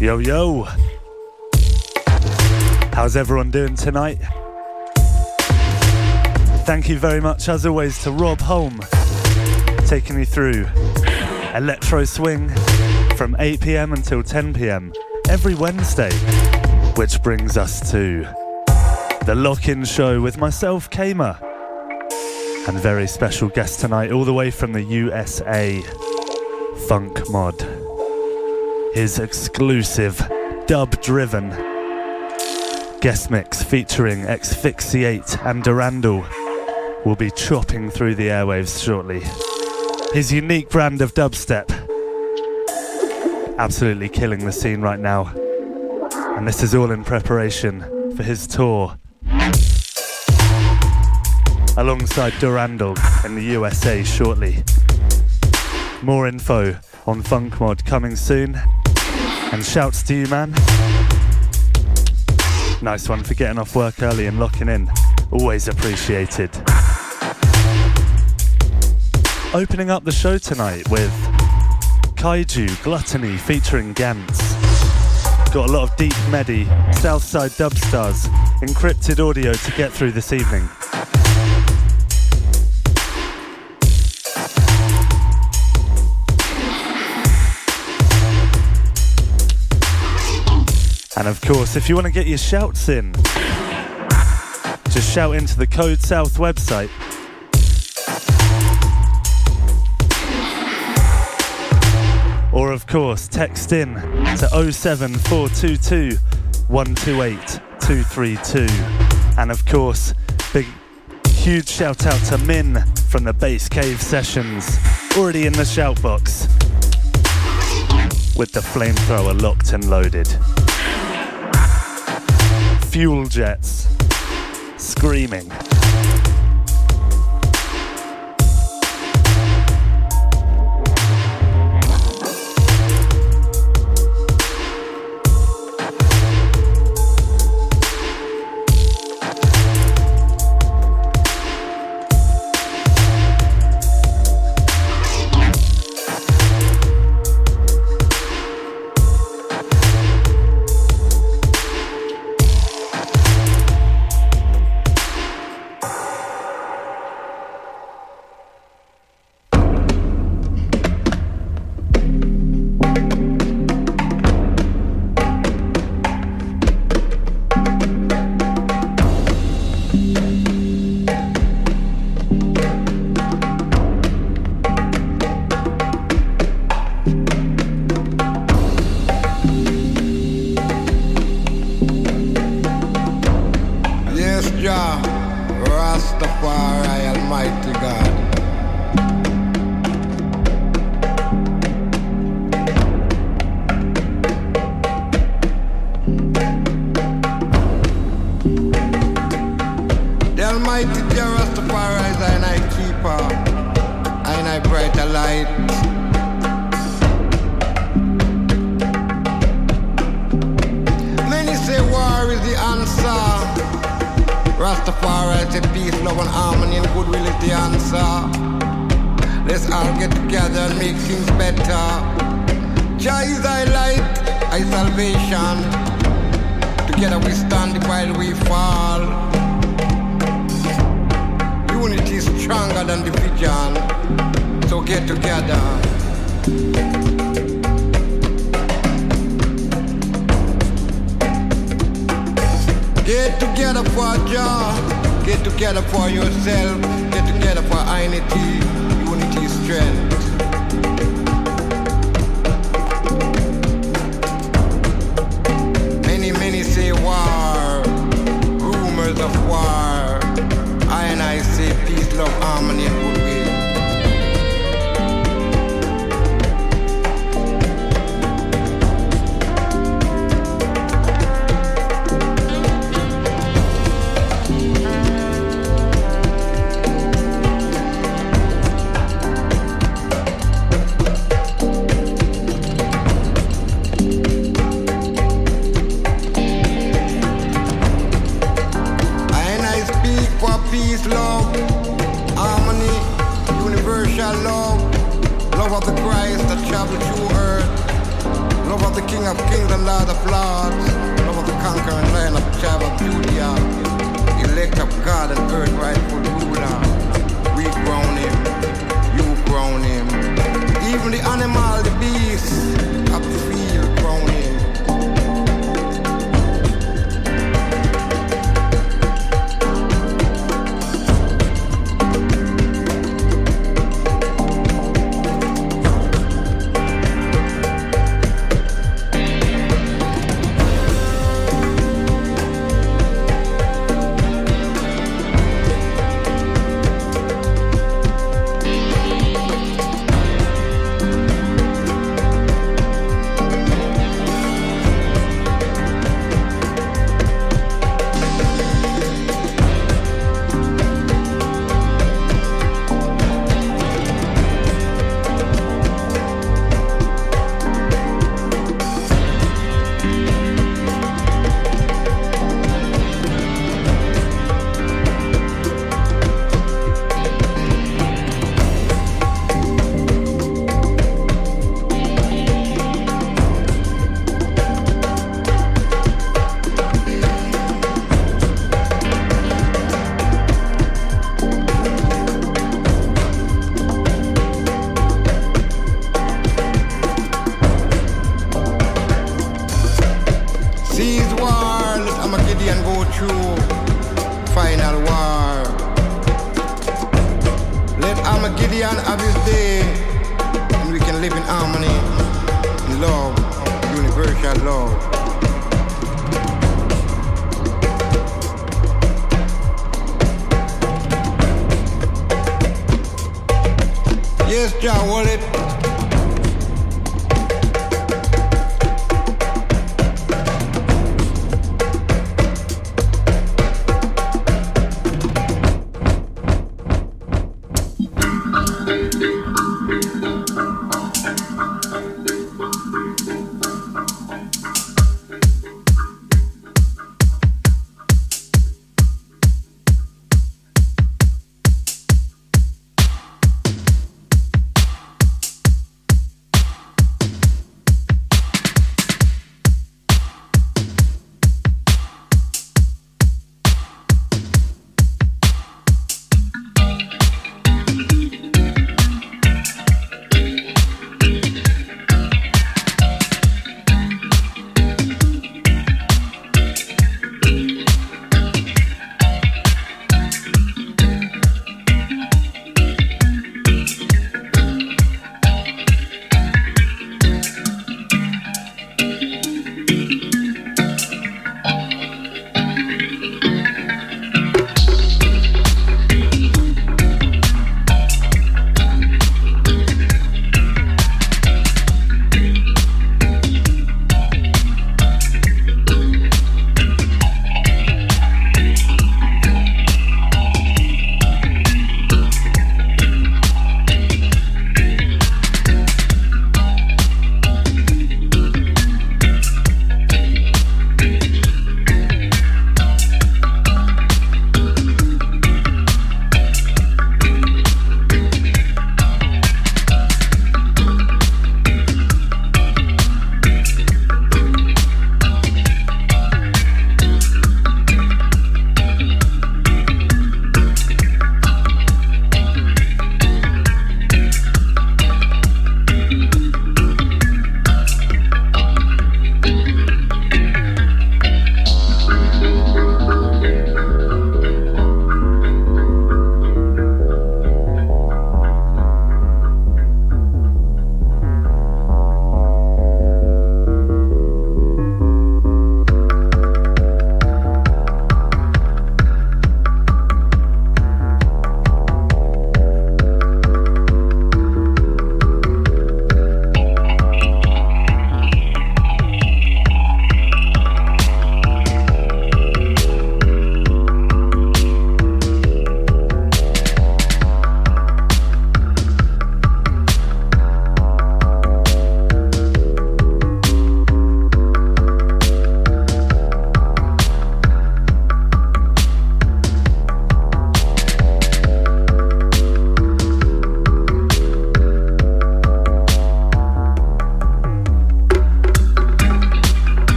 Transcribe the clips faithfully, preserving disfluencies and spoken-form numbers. Yo, yo. How's everyone doing tonight? Thank you very much, as always, to Rob Holm, taking me through Electro Swing from eight p m until ten p m every Wednesday, which brings us to the Lock In show with myself, Kamer, and very special guest tonight, all the way from the U S A, Funkmod. His exclusive dub-driven guest mix featuring Xphixiate and Durandal will be chopping through the airwaves shortly. His unique brand of dubstep, absolutely killing the scene right now. And this is all in preparation for his tour alongside Durandal in the U S A shortly. More info on Funkmod coming soon. And shouts to you, man. Nice one for getting off work early and locking in. Always appreciated. Opening up the show tonight with Kaiju Gluttony featuring Gantz. Got a lot of Deep Medi, Southside Dubstars, encrypted audio to get through this evening. And of course, if you want to get your shouts in, just shout into the Code South website. Or of course, text in to oh seven four two two, one two eight, two three two. And of course, big, huge shout out to Min from the Base Cave Sessions, already in the shout box, with the flamethrower locked and loaded. Fuel jets, screaming. Love of the Christ that traveled through earth, Love of the King of Kings, the Lord of Lords. Love of the conquering Lion of the tribe of Judah. Elect of God and earth rightful ruler. We crown him, you crown him. Even the animal, the beast of the field crown him.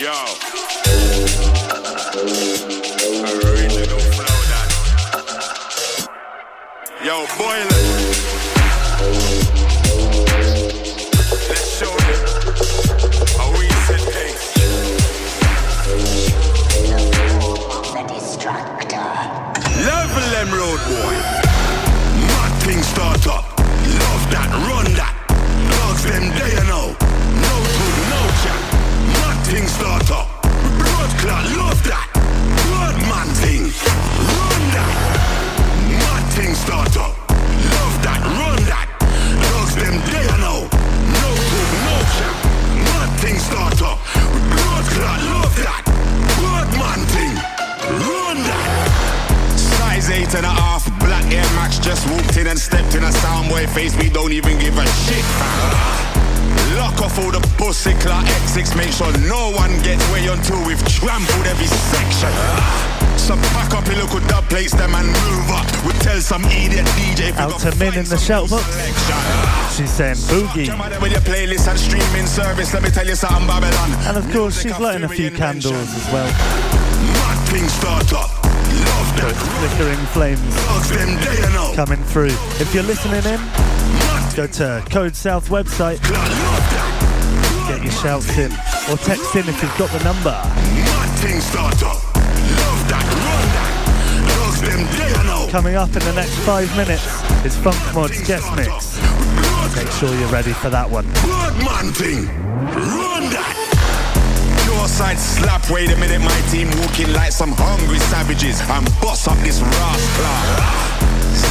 Yo. Original flow that. Yo, boil it. Let's show them a recent pace. The Destructor. Level them, road boy. Mad things start up. Love that, run that. Dogs them day and all. No good, no chat. Mad things start up. Blood clot, love that. Blood man thing. Run that. Mad things start up. Love that, run that. Dogs them day and all. No good, no chat. Mad things start up. Blood clot, love that. Blood man thing. Run that. Size eight and a half. Black Air Max just walked in and stepped in a soundboy face. We don't even give a shit. Lock off all the pussy clock X six. Make sure no one gets way until we've trampled every section. So pack up your local dub plates, them and move up. We tell some idiot D J. Out to Min in the shout box. She's saying boogie. With your playlist and streaming service. Let me tell you something, Babylon. And of course, she's lighting a few candles as well. Mad things start up. But flickering flames coming through. If you're listening in, go to Code South website, get your shouts in, or text in if you've got the number. Coming up in the next five minutes is Funkmod's guest mix. Make sure you're ready for that one. Side slap, wait a minute, my team walking like some hungry savages and boss up this rascal.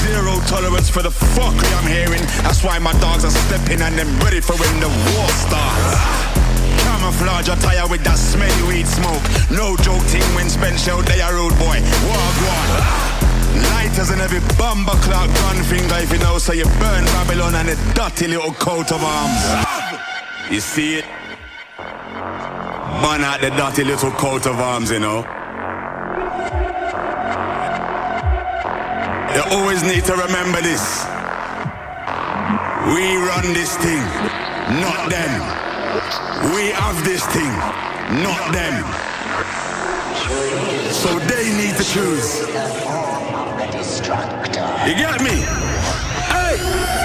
Zero tolerance for the fuckery I'm hearing. That's why my dogs are stepping and them ready for when the war starts. Camouflage attire with that smelly weed smoke. No joke thing when spent shell they are rude boy. Wagwan. Lighters and every bomber clock gun finger if you know, so you burn Babylon and a dirty little coat of arms. You see it? Man had the dirty little coat of arms, you know. You always need to remember this. We run this thing, not them. We have this thing, not them. So they need to choose. You get me? Hey!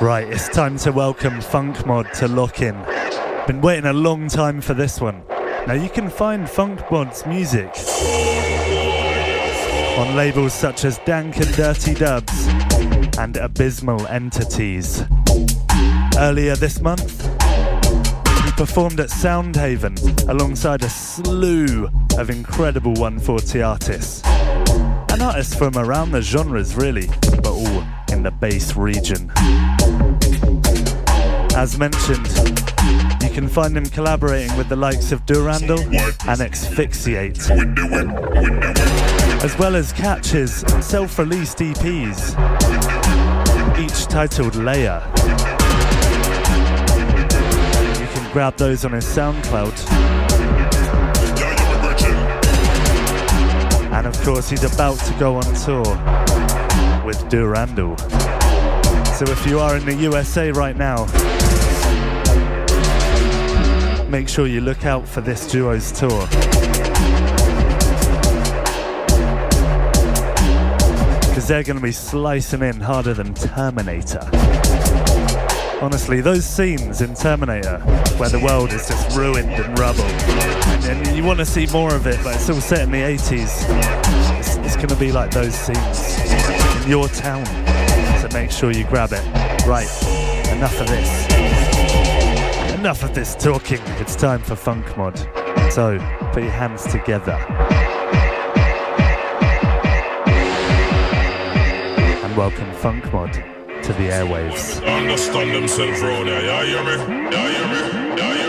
Right, it's time to welcome Funkmod to Lock In. Been waiting a long time for this one. Now you can find Funkmod's music on labels such as Dank and Dirty Dubs and Abysmal Entities. Earlier this month, he performed at Soundhaven alongside a slew of incredible one forty artists. And artists from around the genres really, but all in the bass region. As mentioned, you can find him collaborating with the likes of Durandal and Xphixiate, as well as Catch's self-released E Ps, each titled Layer. You can grab those on his SoundCloud. And of course, he's about to go on tour with Durandal. So if you are in the U S A right now, make sure you look out for this duo's tour. Because they're going to be slicing in harder than Terminator. Honestly, those scenes in Terminator where the world is just ruined and rubble. And, and you want to see more of it, but it's all set in the eighties. It's, it's going to be like those scenes in your town. So make sure you grab it. Right, enough of this. Enough of this talking, it's time for Funkmod. So, put your hands together. And welcome Funkmod to the airwaves. Understand themselves round there, yeah, you hear me? Yeah, you hear me? Yeah, you hear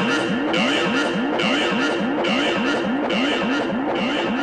me? Yeah, you hear me? Yeah, you hear me? Yeah, you hear me? Yeah, you hear me?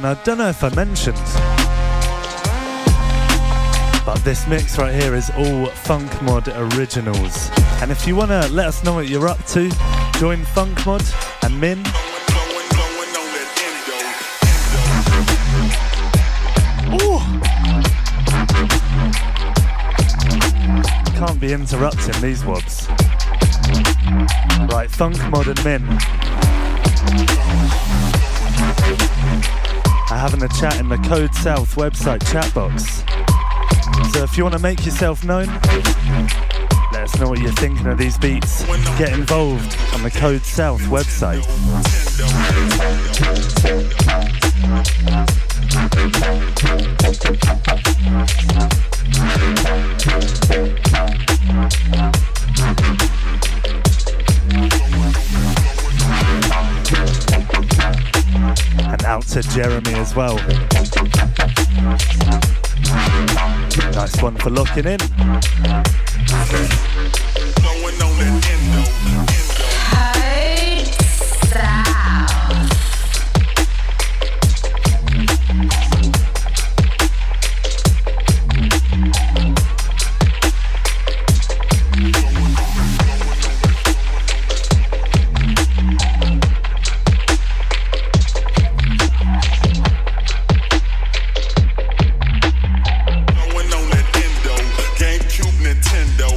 I don't know if I mentioned, but this mix right here is all Funkmod originals. And if you want to let us know what you're up to, join Funkmod and Min Ooh. Can't be interrupting these wobs. Right, Funkmod and Min are having a chat in the Code South website chat box. So if you want to make yourself known, let us know what you're thinking of these beats. Get involved on the Code South website. Out to Jeremy as well. Nice one for locking in. Nintendo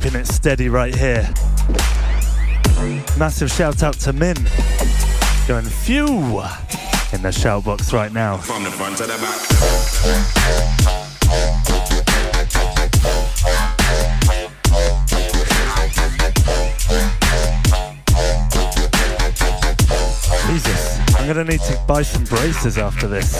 keeping it steady right here. Massive shout out to Min, going few in the shout box right now. From the front to the back. Jesus, I'm gonna need to buy some braces after this.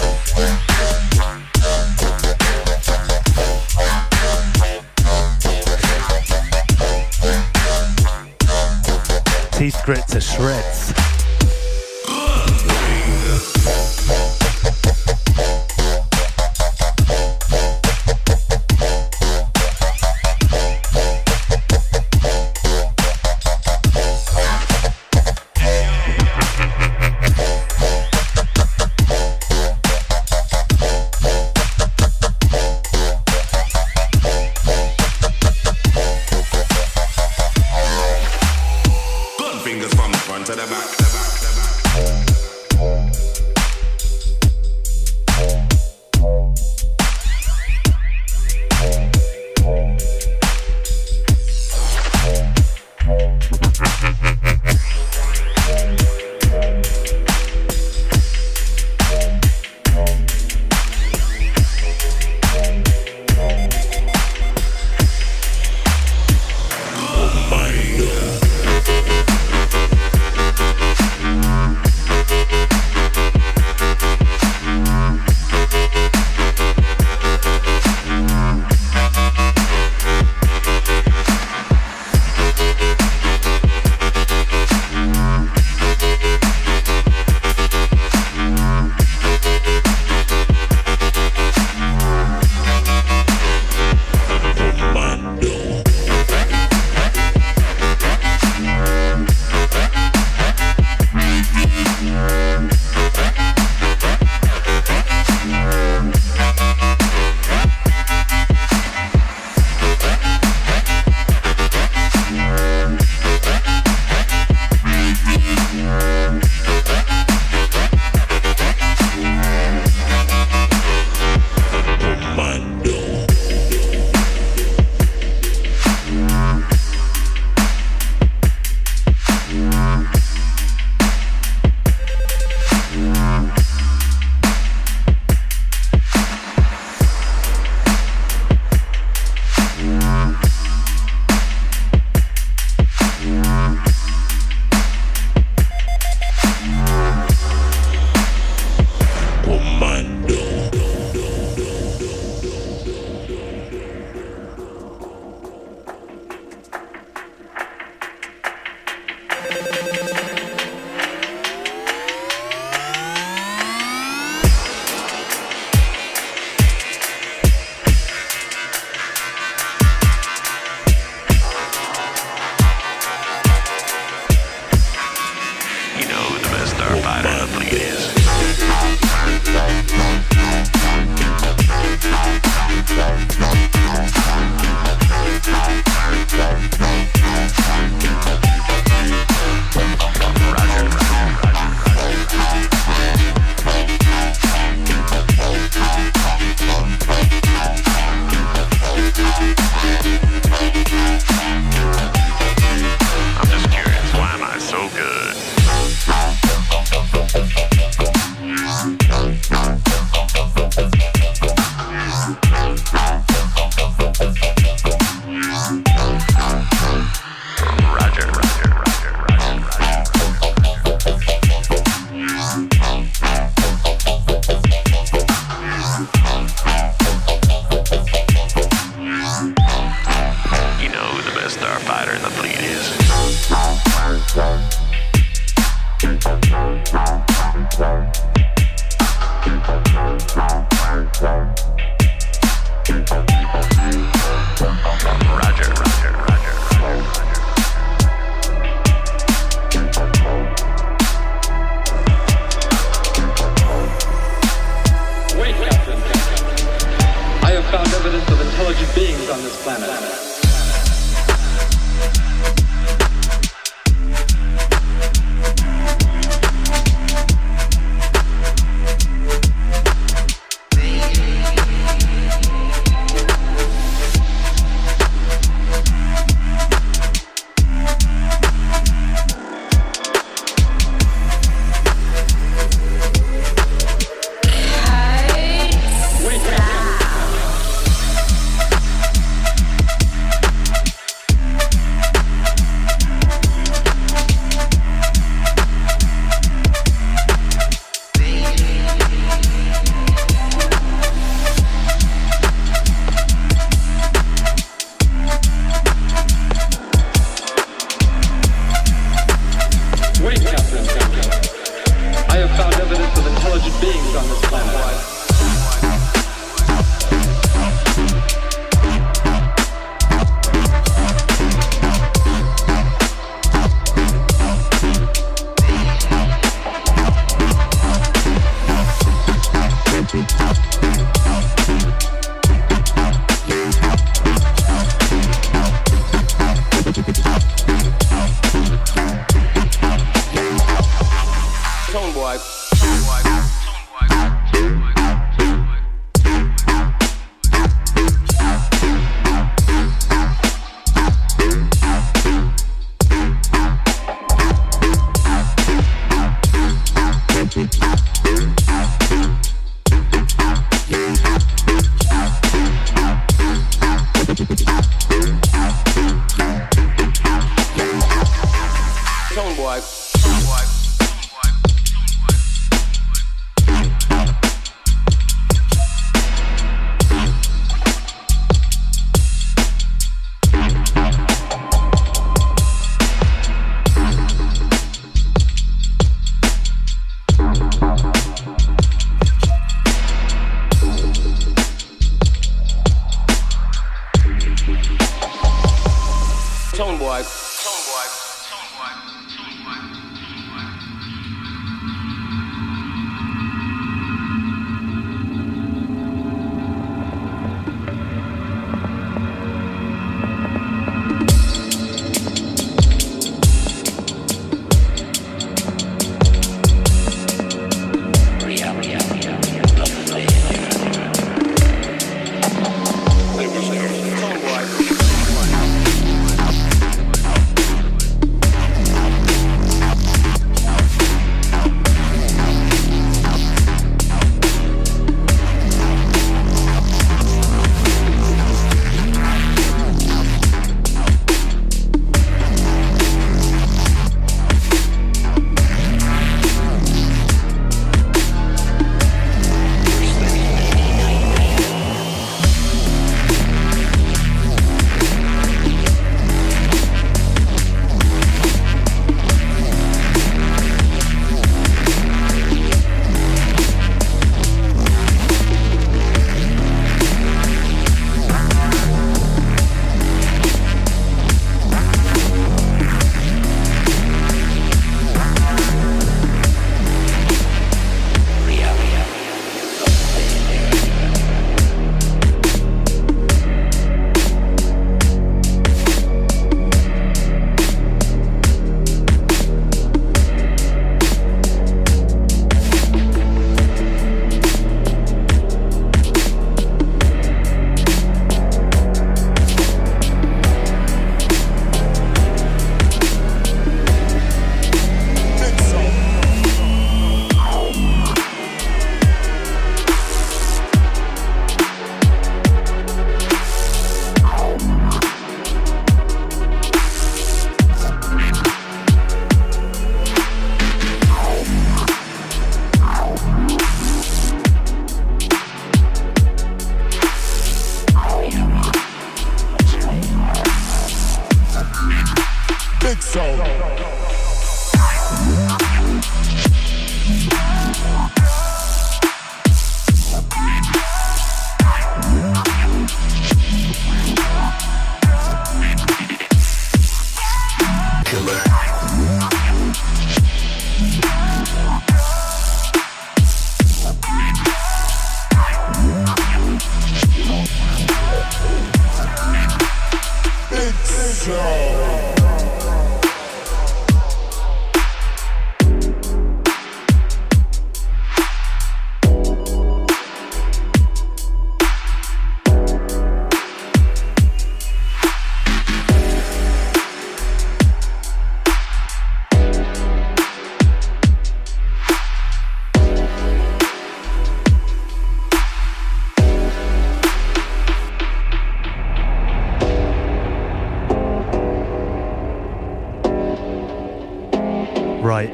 Teeth grit to shreds. language on this planet.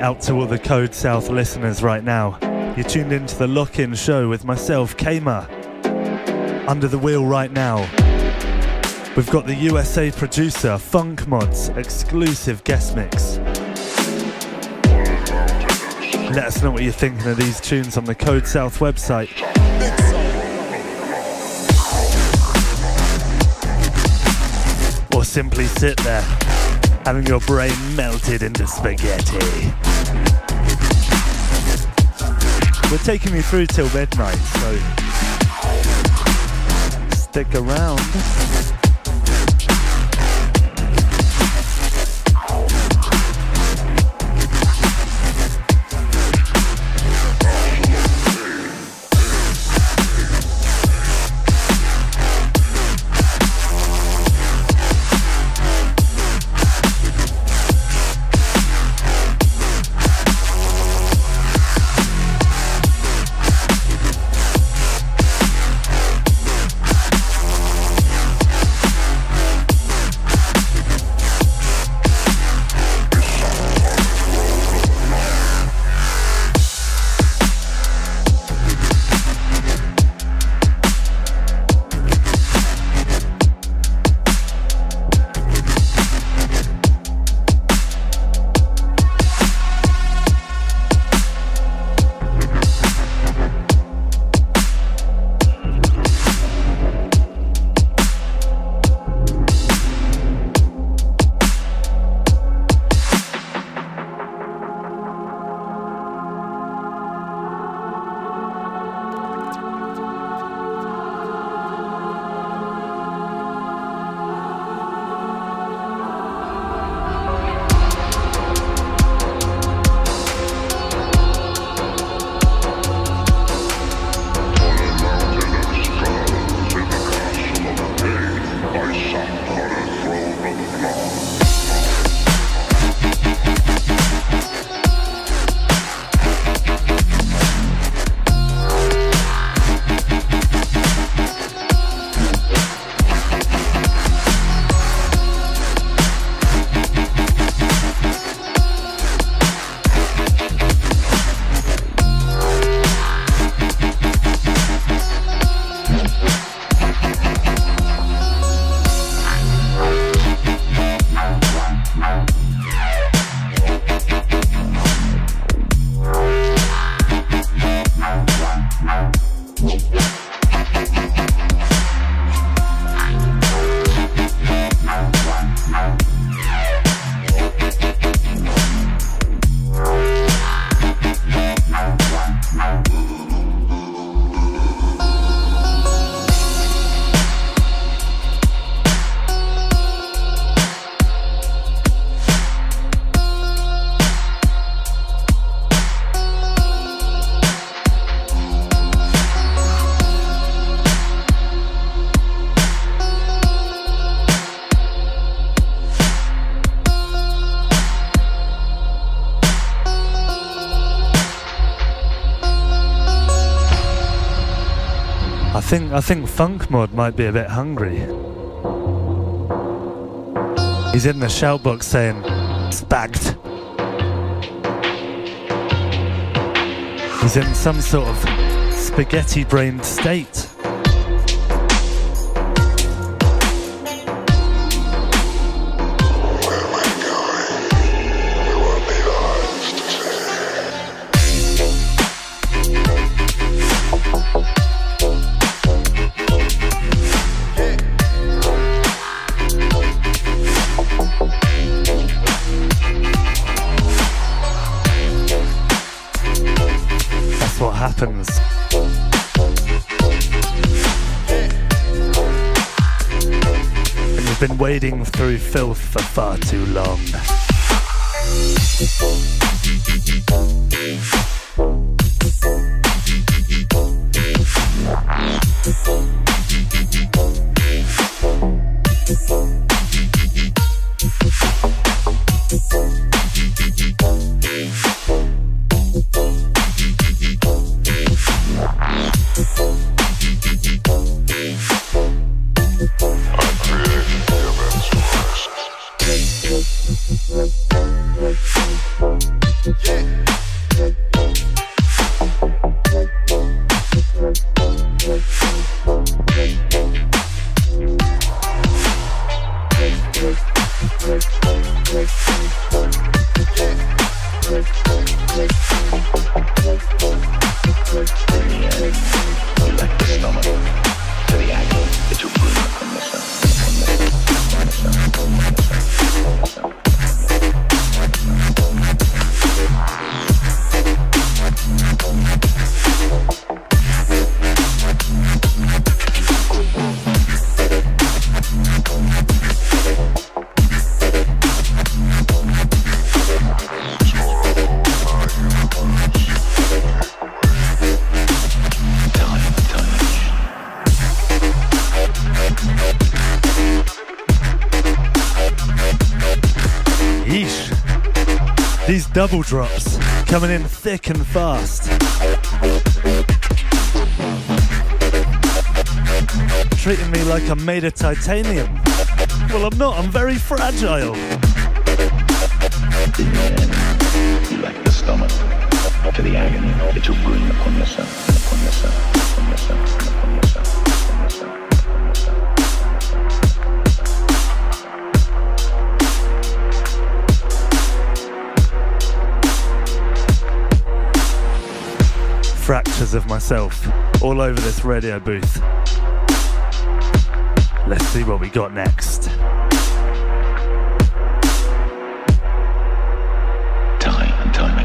Out to all the Code South listeners right now. You're tuned into the Lock In show with myself, Kamer. Under the wheel right now, we've got the U S A producer Funkmod's exclusive guest mix. Let us know what you're thinking of these tunes on the Code South website. Or simply sit there, having your brain melted into spaghetti. We're taking you through till midnight, so stick around. I think, I think Funkmod might be a bit hungry. He's in the shout box saying, "Spagged." He's in some sort of spaghetti-brained state. Wading through filth for far too long. Yeah. double drops coming in thick and fast. Treating me like I'm made of titanium. Well, I'm not, I'm very fragile. You like the stomach to the agony that you bring upon yourself, upon yourself, upon yourself, upon yourself. Fractures of myself all over this radio booth. Let's see what we got next. Time and time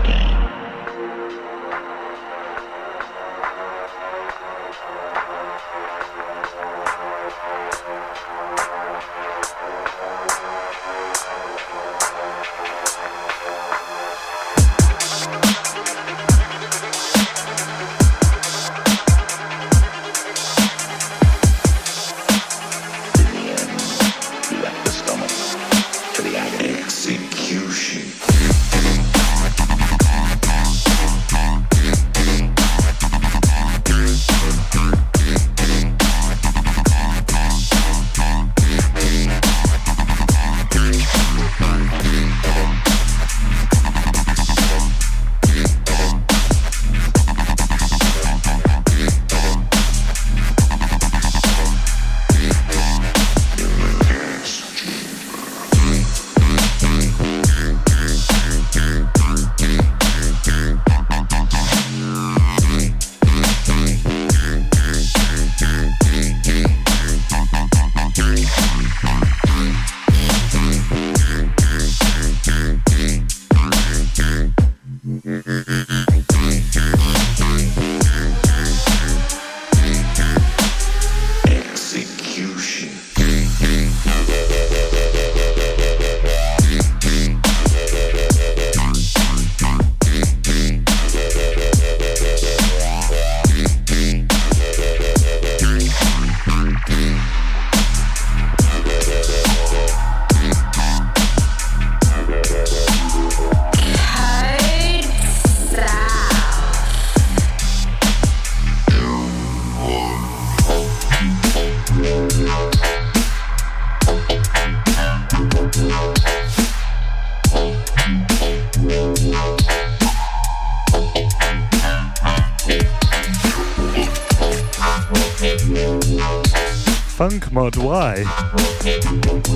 Funkmod, why?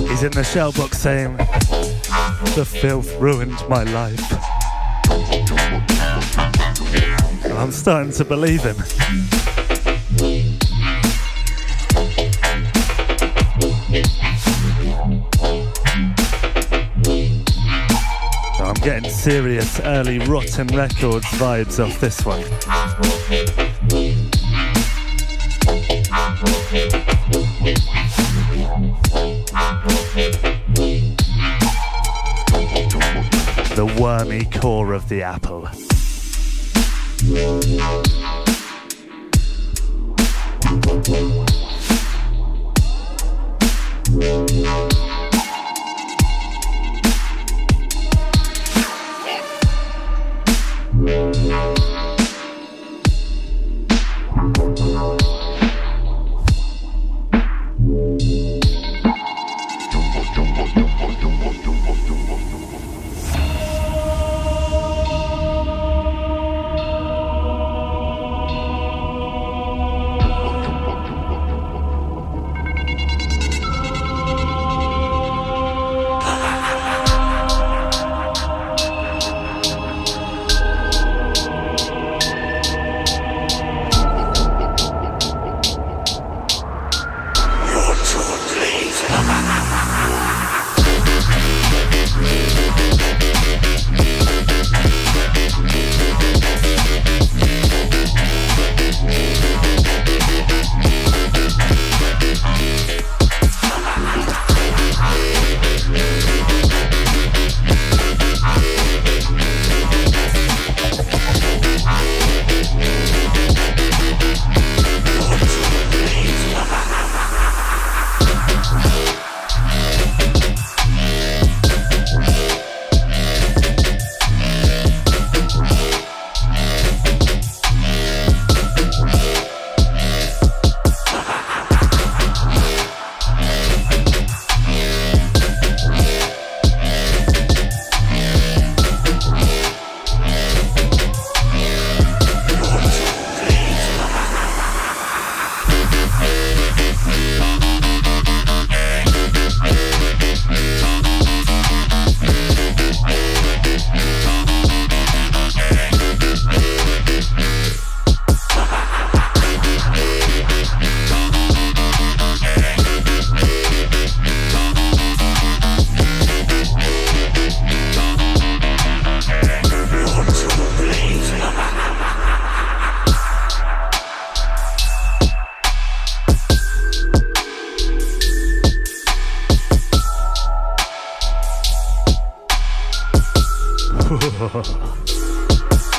He's in the shell box saying, the filth ruined my life. And I'm starting to believe him. I'm getting serious early Rotten Records vibes off this one. The wormy core of the apple.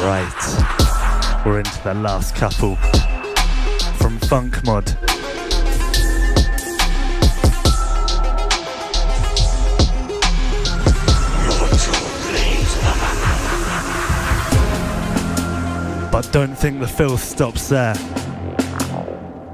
Right, we're into the last couple from Funkmod. But don't think the filth stops there.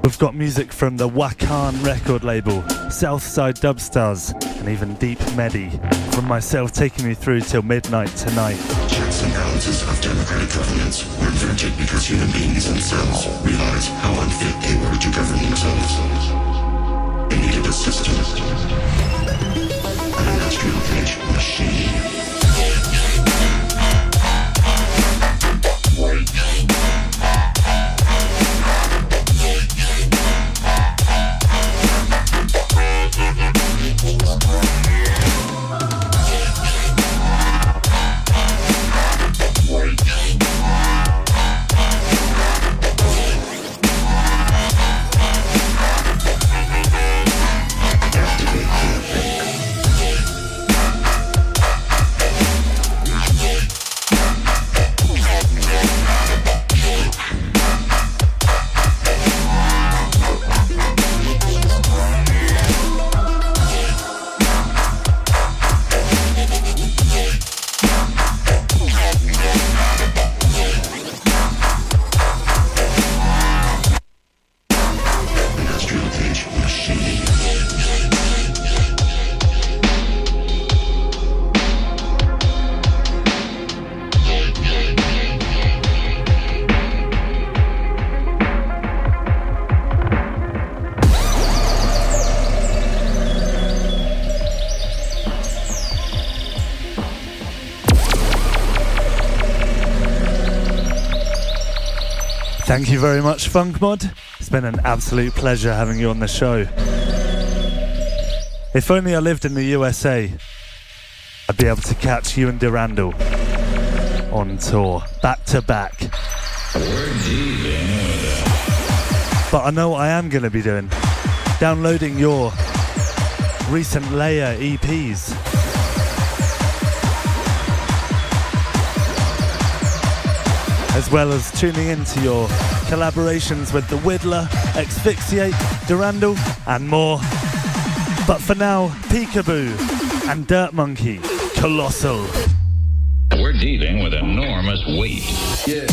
We've got music from the Wakan record label, Southside Dubstars, and even Deep Medi. From myself, taking you through till midnight tonight. Checks and balances of democratic governance were invented because human beings themselves realized how unfit they were to govern themselves. They needed a system, an industrial age machine. Thank you very much, Funkmod. It's been an absolute pleasure having you on the show. If only I lived in the U S A, I'd be able to catch you and Durandal on tour, back to back. But I know what I am going to be doing, downloading your recent Layer E Ps. As well as tuning into your collaborations with The Widdler, Xphixiate, Durandal, and more. But for now, Peekaboo and Dirt Monkey, Colossal. We're dealing with enormous weight. Yeah.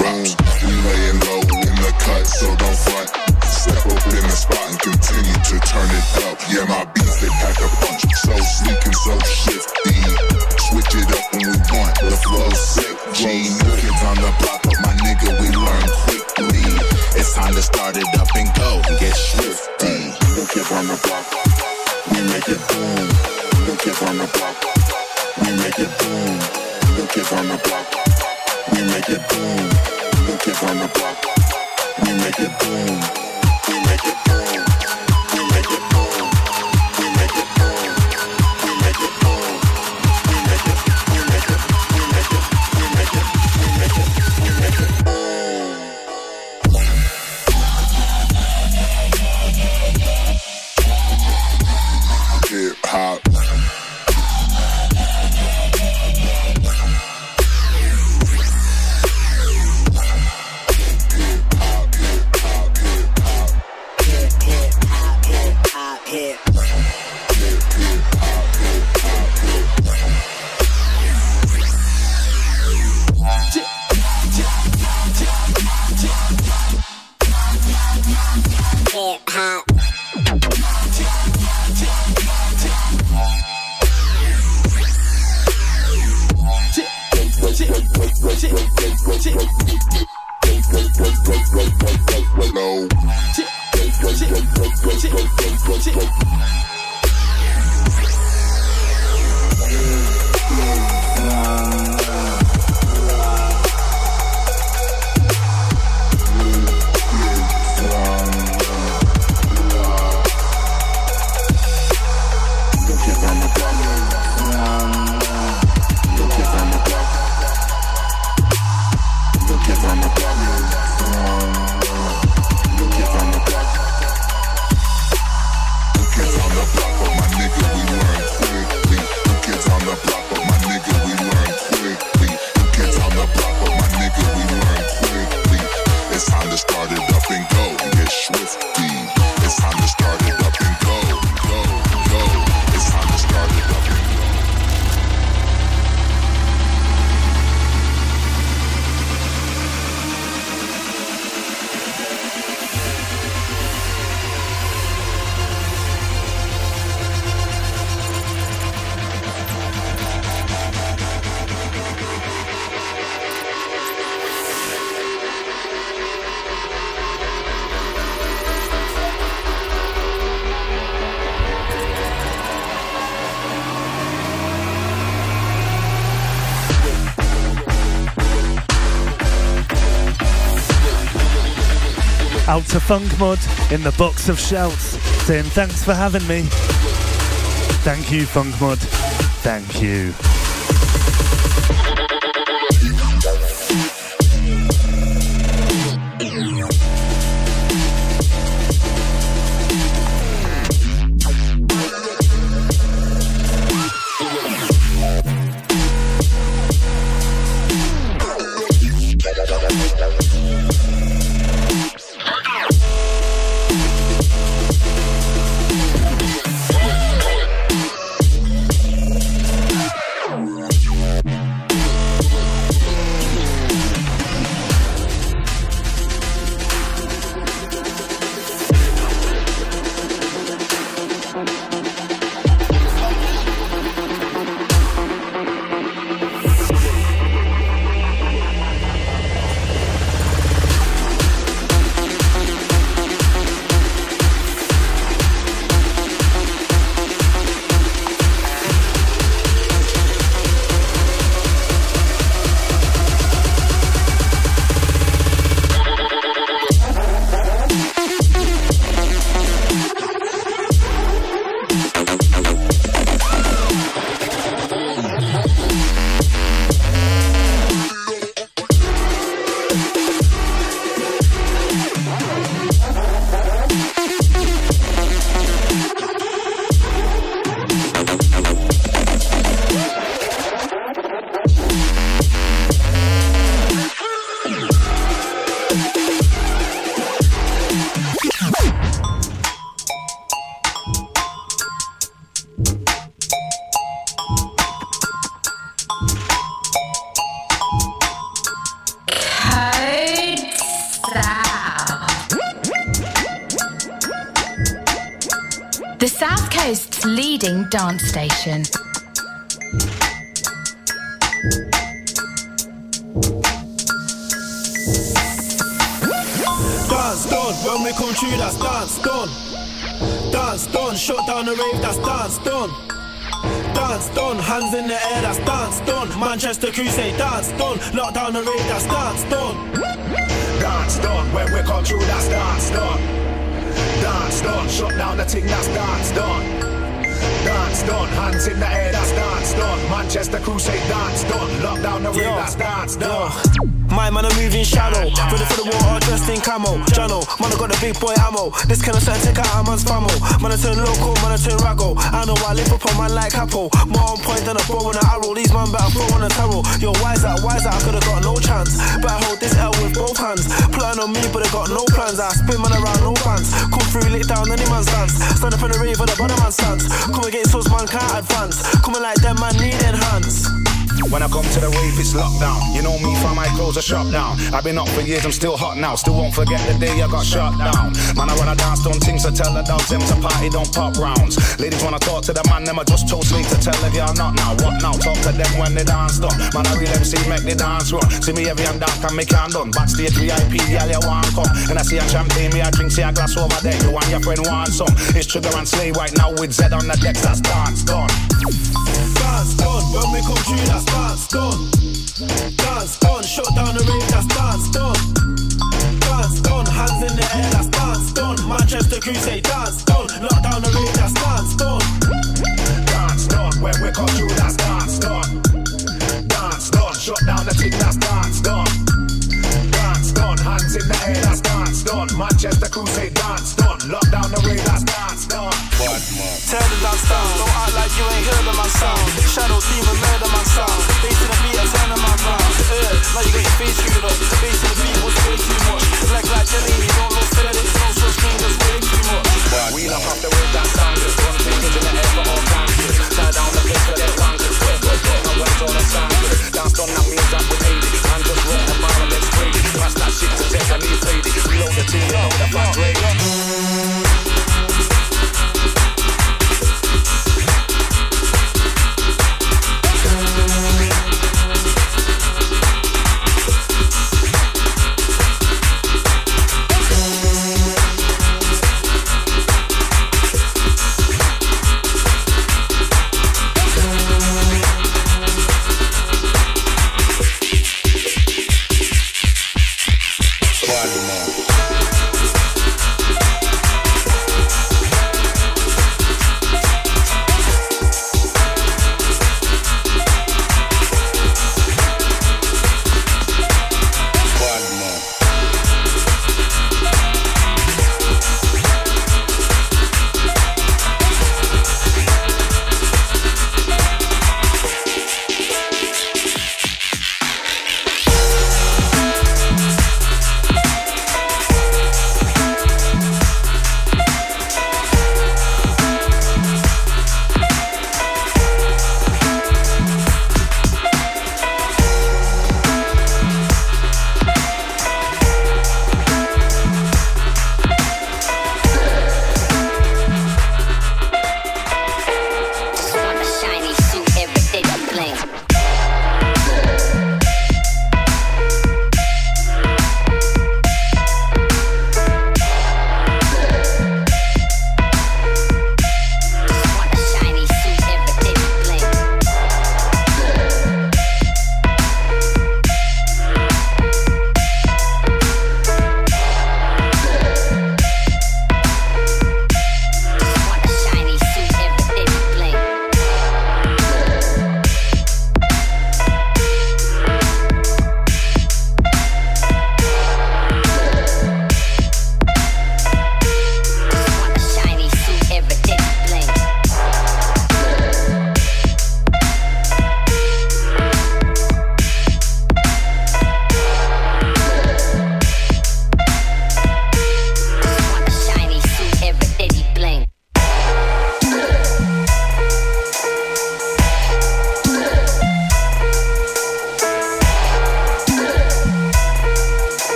rounds. We laying low in the cut, so don't front. Step up in the spot and continue to turn it up. Yeah, my beats, they pack a punch. So sleek and so shifty. Switch it up when we want. The flow sick. G kids on the block, but my nigga, we learn quickly. It's time to start it up and go and get swifty. New kids on the block, we make it boom. New kids on the block, we make it boom. New kids on the block, we make it boom. New kids on the block, we make it boom. We make it boom. We make it boom. We make it boom. We make it boom. We make it. We make it. We make it. We make it. We make it. We make it boom. Hip hop. To Funkmod in the box of shouts saying thanks for having me. Thank you, Funkmod. Thank you. the South Coast's leading dance station. Dance done, when we come through, that's dance done. Dance done, shut down the rave, that's dance done. Dance done, hands in the air, that's dance done. Manchester Crusade, dance done. Lock down the rave, that's dance done. Dance done, when we come through, that's dance done. Dance done, shut down the thing, that's dance done. Dance done, hands in the air, that's dance done. Manchester Crusade, dance done. Lock down the ring, that's dance done. My man, I'm moving shallow. Ready for the water, dressed in camo. Jano, man, I got the big boy ammo. This kind of set take out a man's famo. Man, I turn local, man, I turn raggo. I know I live up on man like Apple. More on point than a bow and an arrow. These man better throw on a tarot. Yo, why's that, why's that? I could've got no chance. Better hold this L with both hands. Plotting on me, but I got no plans. I spin man around, no fans. Come through, lick down any man's dance. Stand up in the rave on the bottom man stance. Come against us, man, can't advance. Coming like them, man, need hands. When I come to the rave, it's lockdown. You know me from my clothes, I shop now. I've been up for years, I'm still hot now. Still won't forget the day I got shut down. Man, I run a dance, don't things, I tell the dogs them to party, don't pop rounds. Ladies wanna talk to the man, them I just told sleep to tell if y'all not now. What now? Talk to them when they dance done. Man, I read M C, make the dance run. See me every hand dark and make hand done. Backstage V I P, y'all you want come. And I see a champagne, me I drink, see a glass over there. You and your friend want some. It's Trigger and Slay right now with Z on the decks, that's dance done. Dance done, when we come through, that's dance done. Dance done, shut down the rave, that's dance done. Dance done, hands in the air, that's dance done. Manchester Crusade, dance done. Lock down the rave, that's dance done. Dance done, when we come through, that's dance done. Dance done, shut down the thing, that's dance done. Dance done, hands in the air, that's dance done. Manchester Crusade, dance done. Lock down the rave, that's dance done. Tell them that sound, don't act like you ain't heard of my sound. Shadows demon murder my sound. Bass to the beat, I turn on my ground. Earth, now you got your face screwed up. Bass to the beat was way too much. Black like jelly, you don't look fair. It's no such thing, just way too much. We love off the way that sound is. One thing is in the air for all dancers. Tie down the place for their dancers. Work, work, work, and west on the sounders. Dance on that means that we're eighty. And just rock the mile and it's crazy. Pass that shit to death, I need faded. Reload the team, load the flat rate.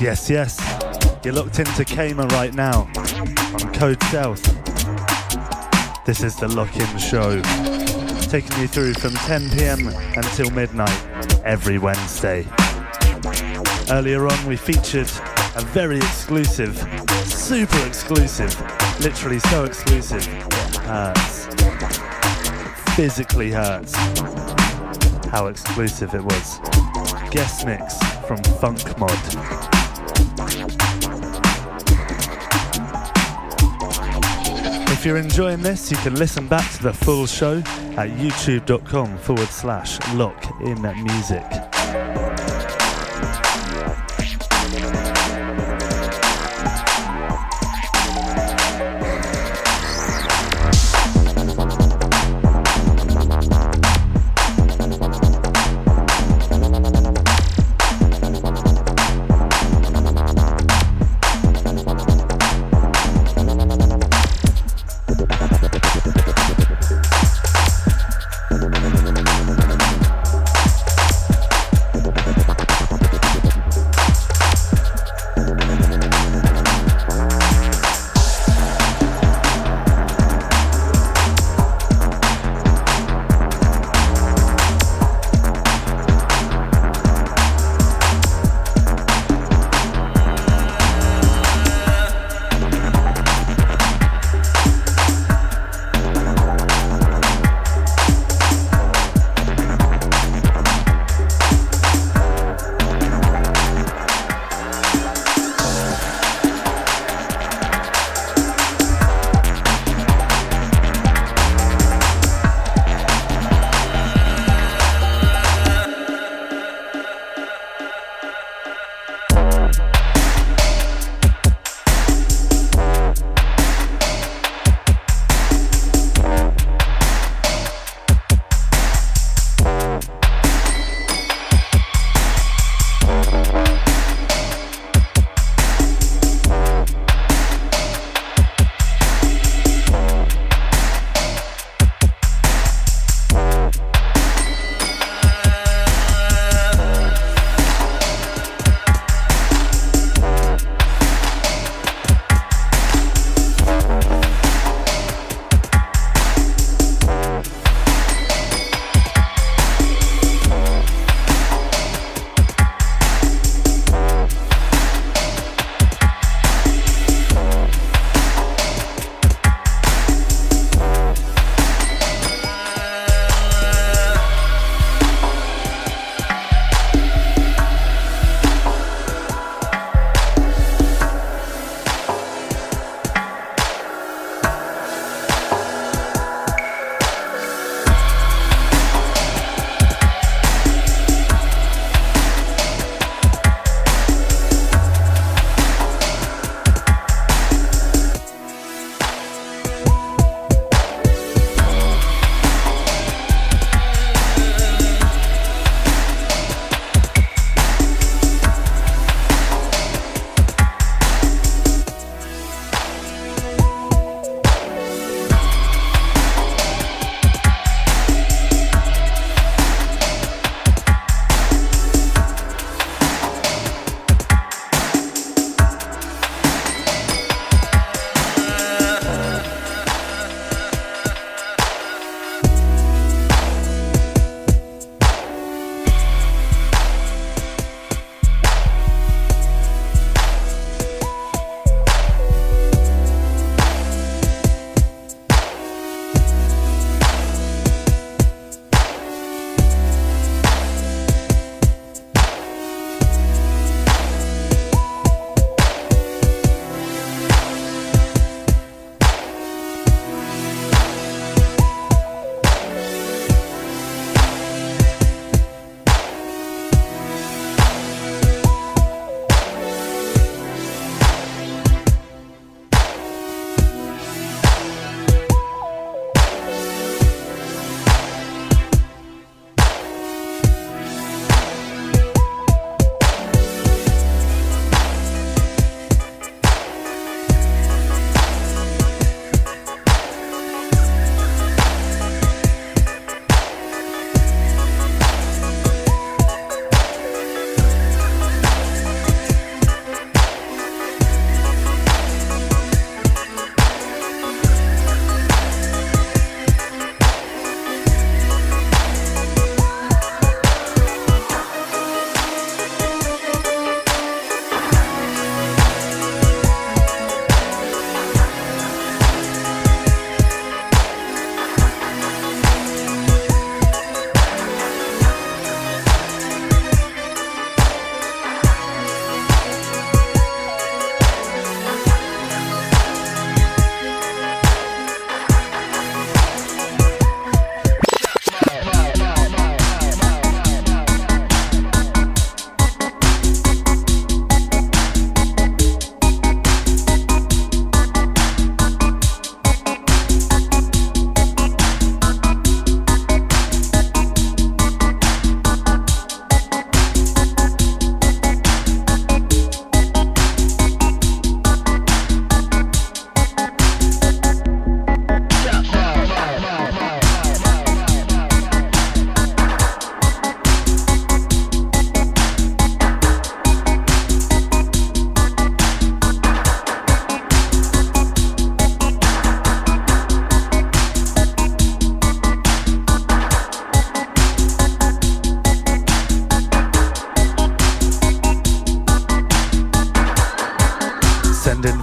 Yes, yes, you're locked into Kamer right now on Code South. This is the Lock In Show, taking you through from ten p m until midnight every Wednesday. Earlier on, we featured a very exclusive, super exclusive, literally so exclusive, it hurts. Physically hurts. How exclusive it was. Guest mix from Funkmod. If you're enjoying this, you can listen back to the full show at youtube.com forward slash lock in music.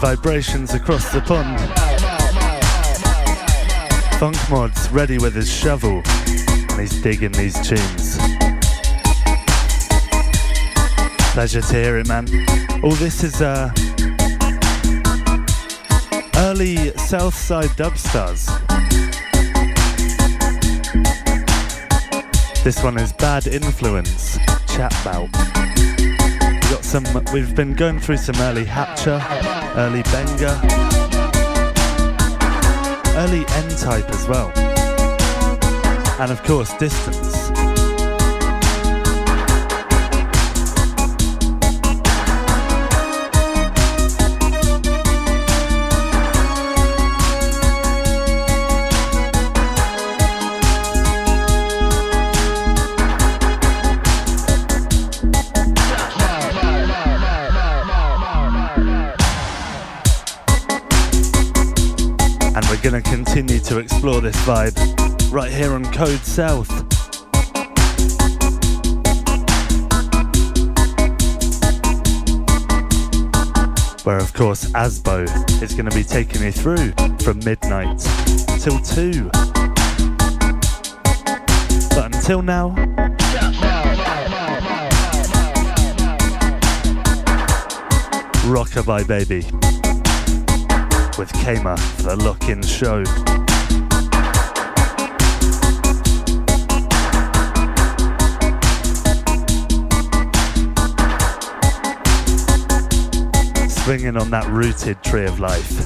vibrations across the pond. Funkmod's ready with his shovel and he's digging these tunes. Pleasure to hear it, man. All this is uh, early Southside Dubstars. This one is Bad Influence, Chat Bout. We've got some, we've been going through some early Hatcha, early Benga, early N-Type as well. And of course, Distance. Gonna continue to explore this vibe right here on Code South. Where of course Asbo is gonna be taking you through from midnight till two. But until now, rockabye baby. With Kama for the Lock In show. Swinging on that rooted tree of life.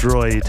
Droid.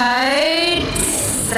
Code South.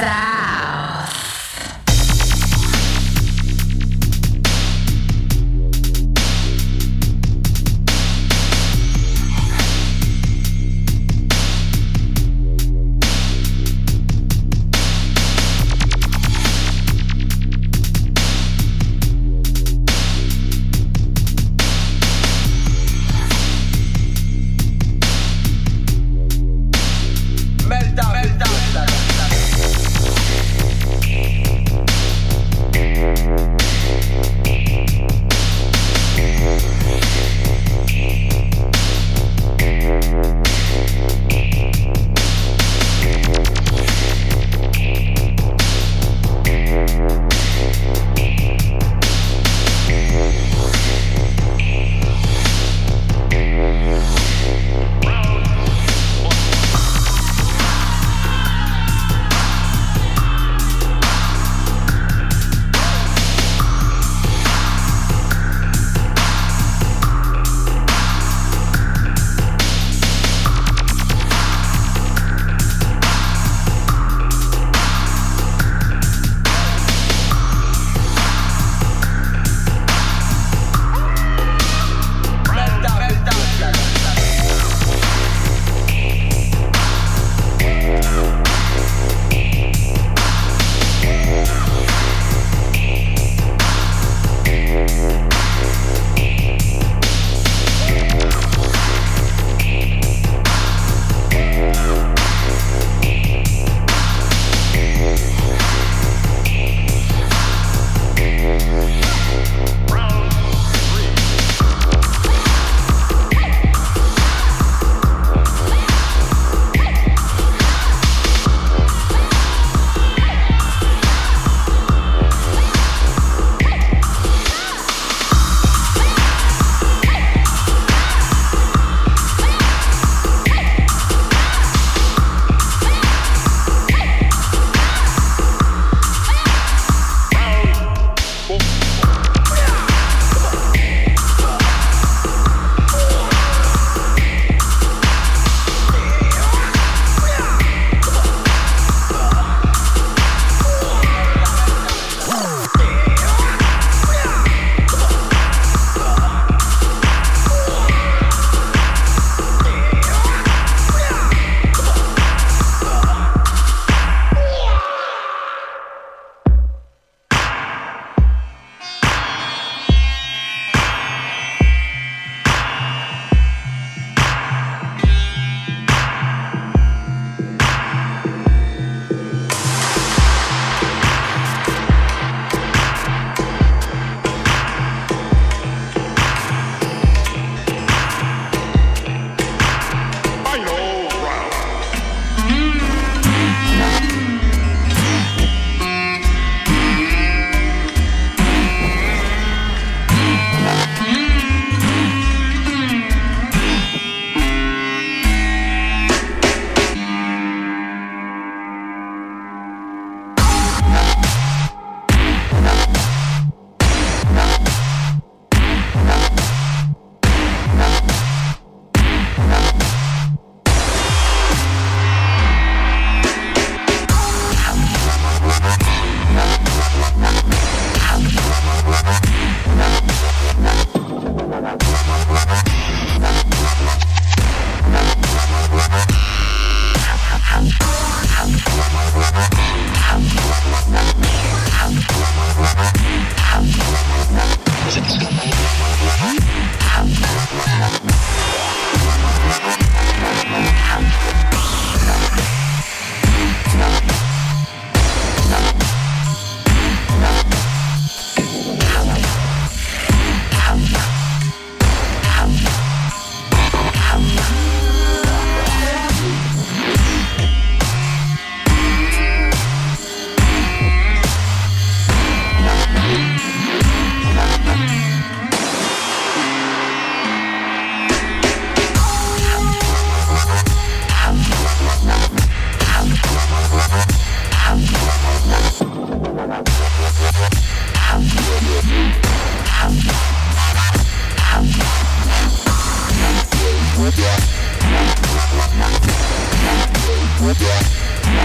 What?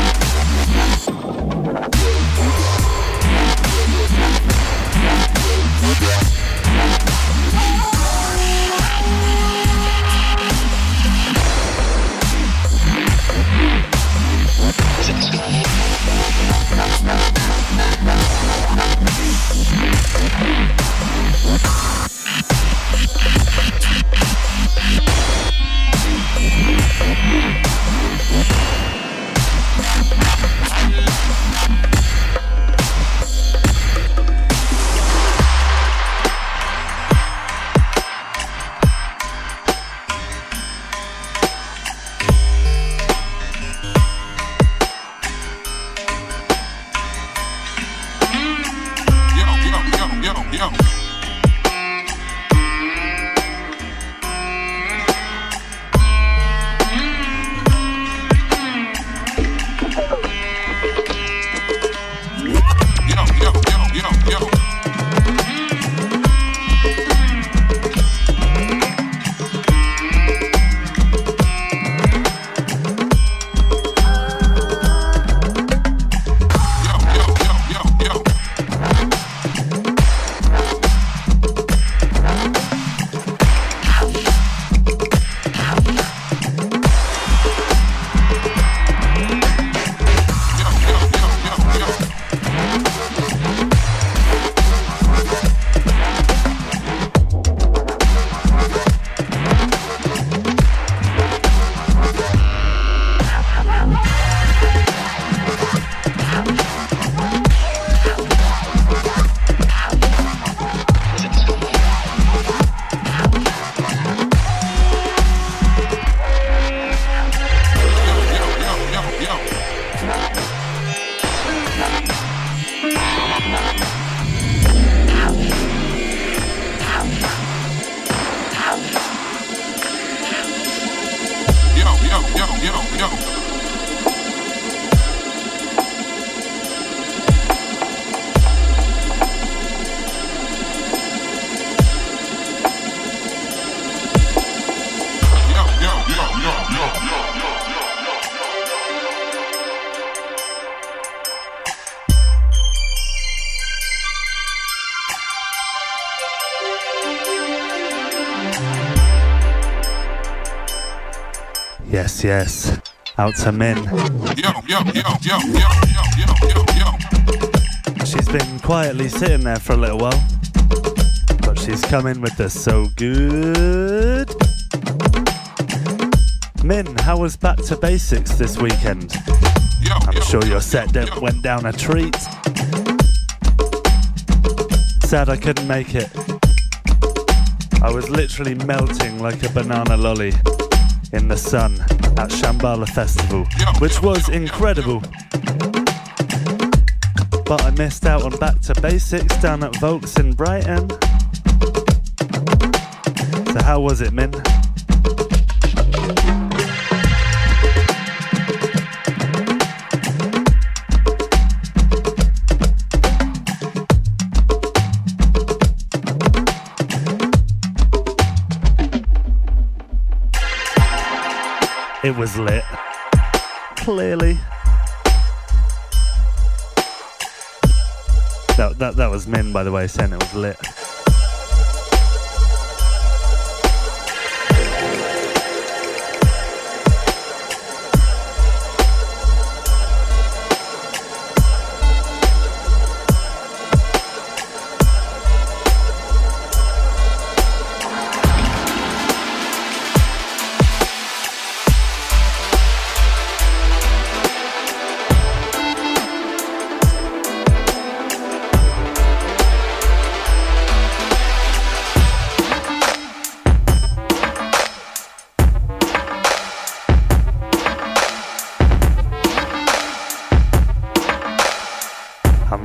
yo, yo, yo, yo. Yo, yo, yo, yo, yo, yo. Yes, yes. Out to Min. Yo, yo, yo, yo, yo, yo, yo, yo. She's been quietly sitting there for a little while, but she's come in with the so good. Min, how was Back to Basics this weekend? Yo, I'm yo, sure your set yo, yo. went down a treat. Sad I couldn't make it. I was literally melting like a banana lolly in the sun at Shambhala Festival, which was incredible. But I missed out on Back to Basics down at Volks in Brighton. So how was it, Min? It was lit, clearly. That, that, that was Min, by the way, saying it was lit.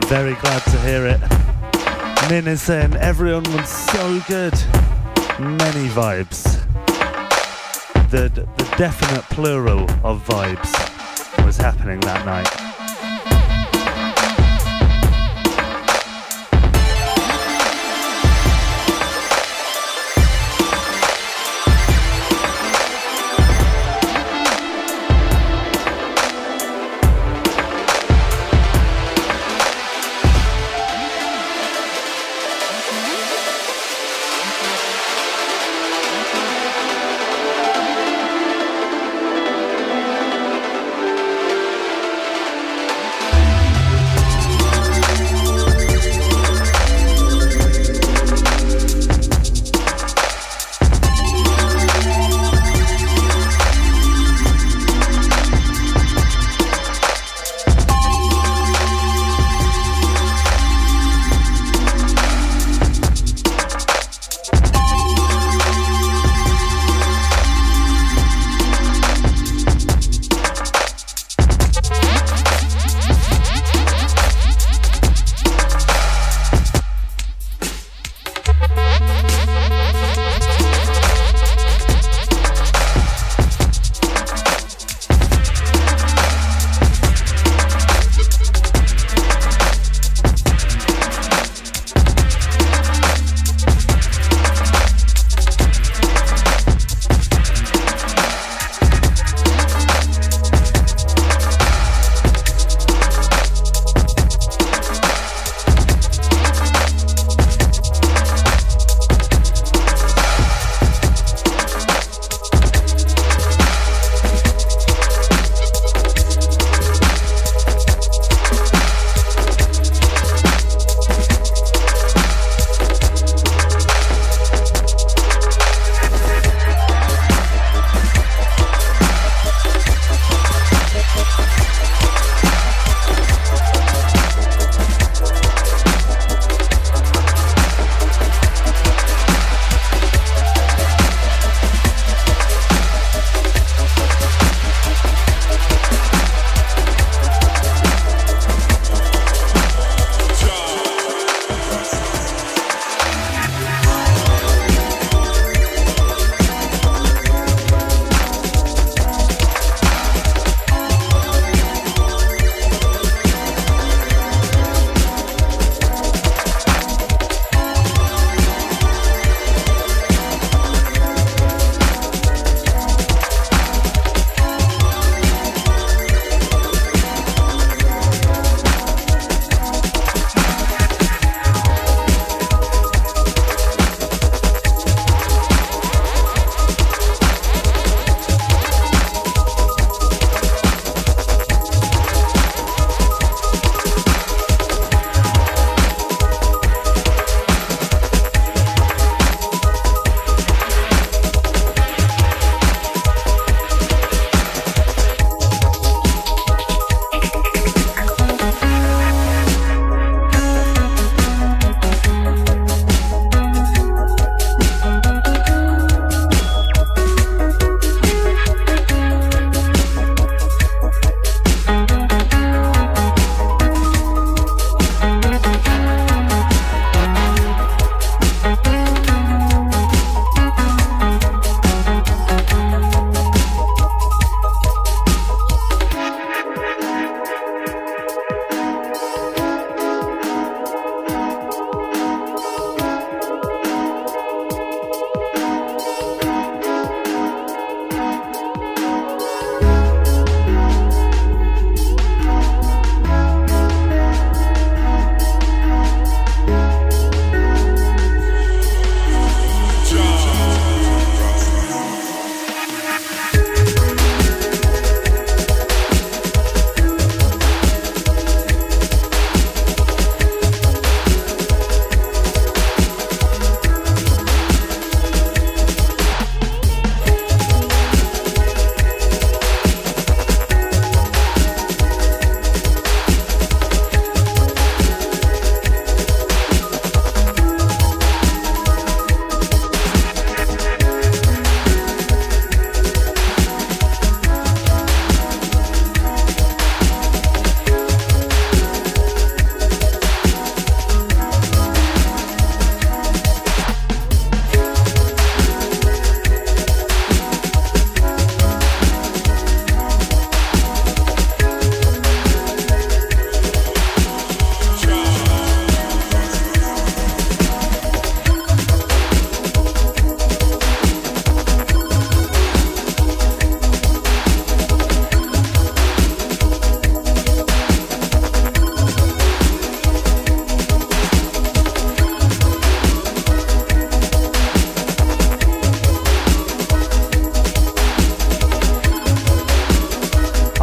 Very glad to hear it. Min is saying everyone was so good. Many vibes. The, the definite plural of vibes was happening that night.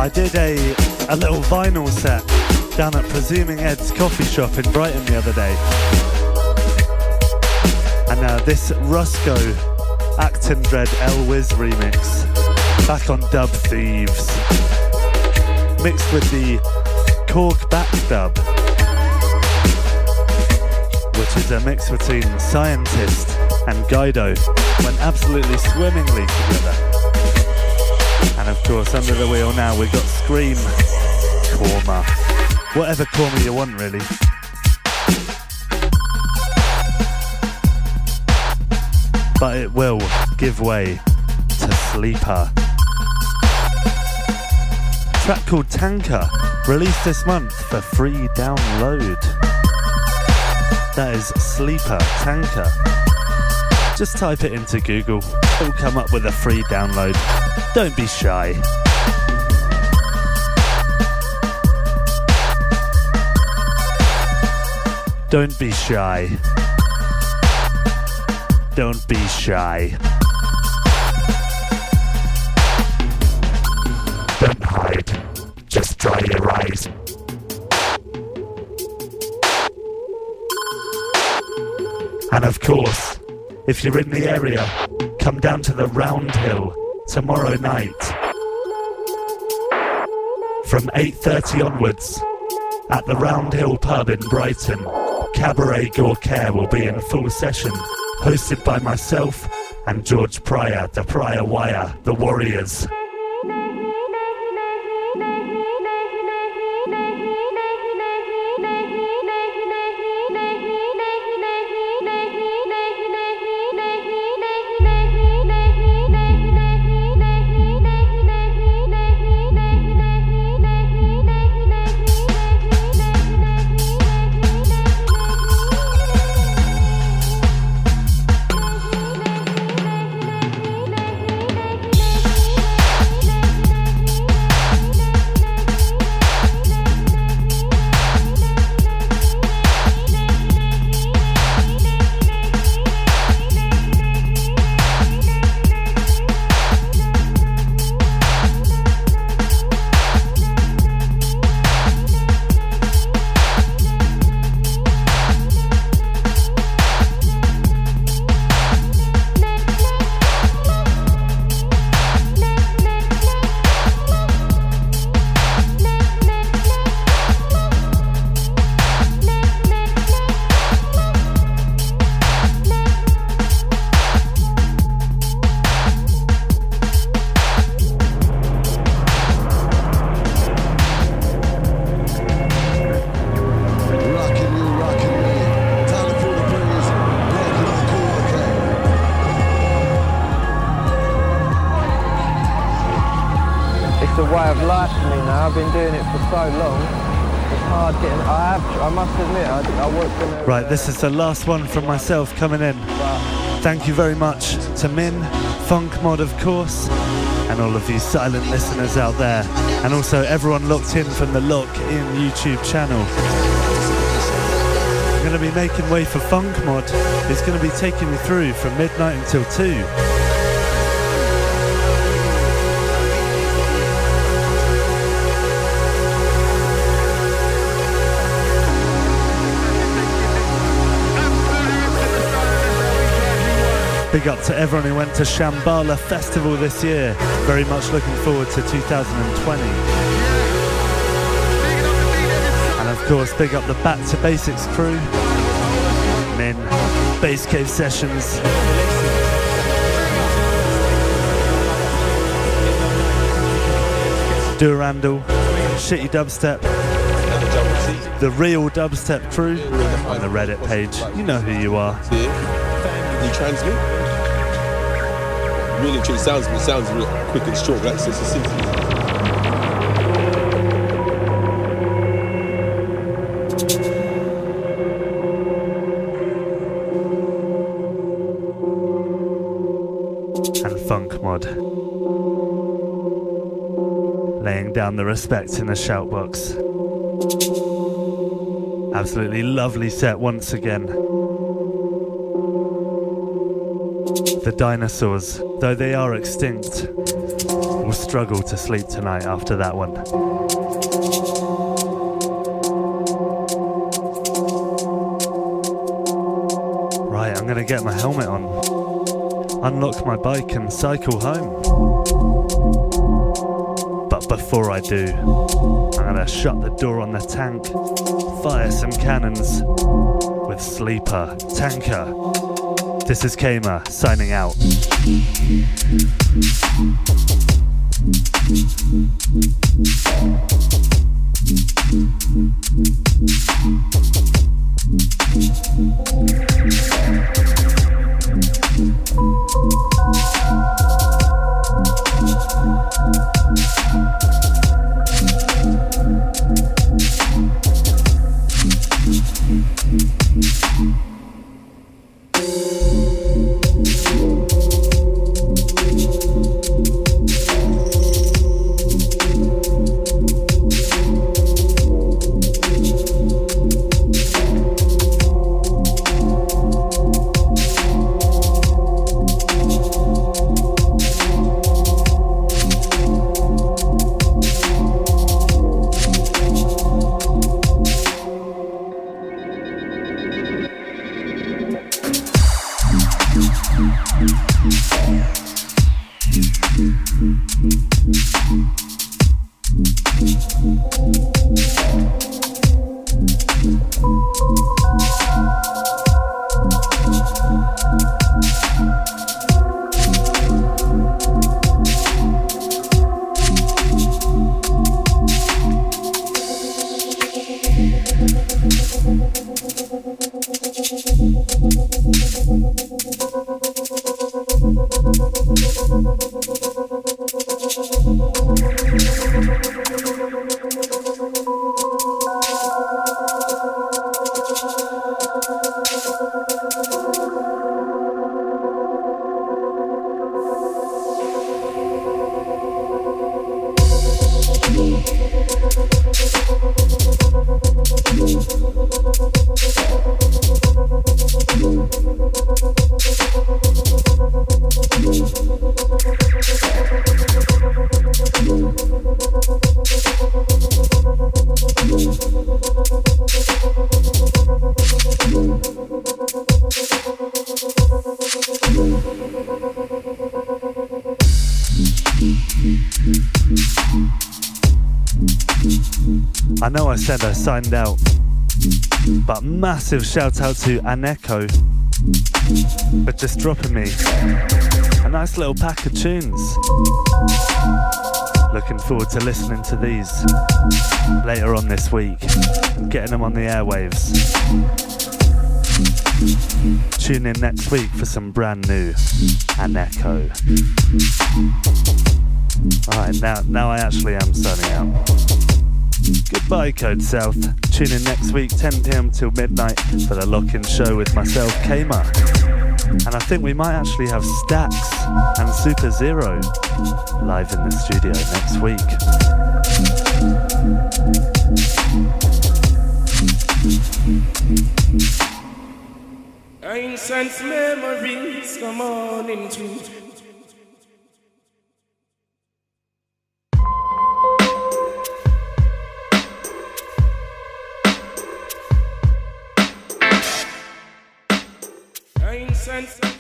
I did a, a little vinyl set down at Presuming Ed's coffee shop in Brighton the other day. And uh, this Rusko Acton Dread El Wiz remix, back on Dub Thieves, mixed with the Korg Back Dub, which is a mix between Scientist and Guido, went absolutely swimmingly together. And of course, under the wheel now, we've got Scream, Korma, whatever Korma you want really. But it will give way to Sleeper. A track called Tanker, released this month for free download. That is Sleeper, Tanker. Just type it into Google, it'll come up with a free download. Don't be shy. Don't be shy. Don't be shy. Don't hide. Just dry your eyes. And of course, if you're in the area, come down to the Round Hill tomorrow night from eight thirty onwards at the Round Hill pub in Brighton. Cabaret Gorcare will be in full session, hosted by myself and George Pryor, the Pryor Wire, the Warriors. Right, this is the last one from myself coming in. Thank you very much to Min, Funkmod of course, and all of you silent listeners out there, and also everyone locked in from the Lock In YouTube channel. I'm going to be making way for Funkmod. It's going to be taking me through from midnight until two. Big up to everyone who went to Shambhala Festival this year. Very much looking forward to two thousand twenty. And of course, big up the Back to Basics crew. Min, Base Cave Sessions. Durandal, Shitty Dubstep. The Real Dubstep crew on the Reddit page. You know who you are. You transmit. Really, it sounds, it sounds real quick and short. That's just a synthesis. And Funkmod, laying down the respect in the shout box. Absolutely lovely set once again. The dinosaurs, though they are extinct, will struggle to sleep tonight after that one. Right, I'm gonna get my helmet on, unlock my bike and cycle home. But before I do, I'm gonna shut the door on the tank, fire some cannons with Sleeper, Tanker. This is Kamer signing out. I know I said I signed out, but massive shout out to Anecho for just dropping me a nice little pack of tunes. Looking forward to listening to these later on this week and getting them on the airwaves. Tune in next week for some brand new Anecho. Alright, now, now I actually am signing out. Goodbye, Code South. Tune in next week, ten p m till midnight, for the Lock In show with myself, Kamer. And I think we might actually have Stacks and Super Zero live in the studio next week. Ancient memories come on into. Sense.